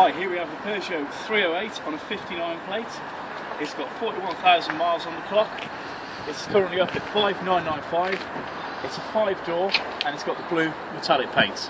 Hi, here we have the Peugeot 308 on a 59 plate. It's got 41,000 miles on the clock. It's currently up at 5,995. It's a 5-door and it's got the blue metallic paint.